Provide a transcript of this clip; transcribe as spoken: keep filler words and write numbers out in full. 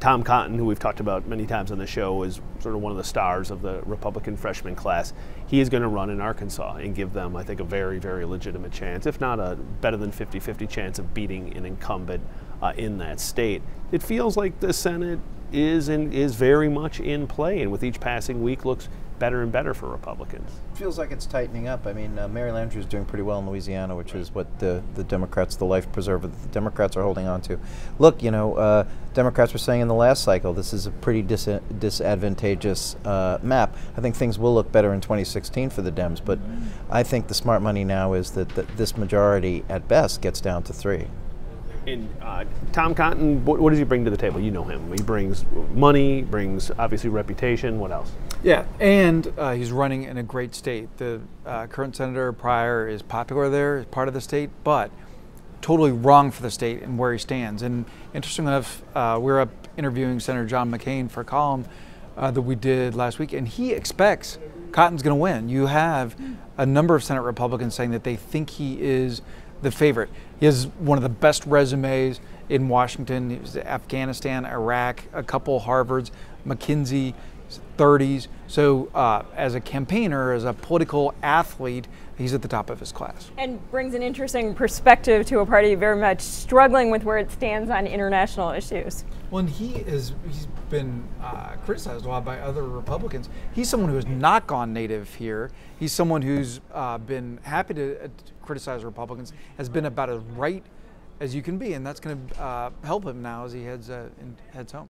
Tom Cotton, who we've talked about many times on the show, is sort of one of the stars of the Republican freshman class. He is going to run in Arkansas and give them, I think, a very, very legitimate chance, if not a better than fifty fifty chance of beating an incumbent uh, in that state. It feels like the Senate is in, is very much in play, and with each passing week looks better and better for Republicans. Feels like it's tightening up. I mean, uh, Mary Landrieu is doing pretty well in Louisiana, which is what the, the Democrats, the life preserver that the Democrats are holding on to. Look, you know, uh, Democrats were saying in the last cycle, this is a pretty dis disadvantageous uh, map. I think things will look better in twenty sixteen for the Dems, but mm-hmm. I think the smart money now is that, that this majority at best gets down to three. And uh, Tom Cotton, what, what does he bring to the table? You know him. He brings money, brings obviously reputation. What else? Yeah, and uh, he's running in a great state. The uh, current Senator Pryor is popular there, is part of the state, but totally wrong for the state and where he stands. And interestingly enough, uh, we we're up interviewing Senator John McCain for a column uh, that we did last week, and he expects Cotton's going to win. You have a number of Senate Republicans saying that they think he is the favorite. He has one of the best resumes in Washington. He was to Afghanistan, Iraq, a couple Harvards, McKinsey, thirties. So uh, as a campaigner, as a political athlete, he's at the top of his class. And brings an interesting perspective to a party very much struggling with where it stands on international issues. Well, and he is, he's been uh, criticized a lot by other Republicans. He's someone who has not gone native here. He's someone who's uh, been happy to uh, criticize Republicans, has been about as right as you can be, and that's going to uh, help him now as he heads, uh, in, heads home.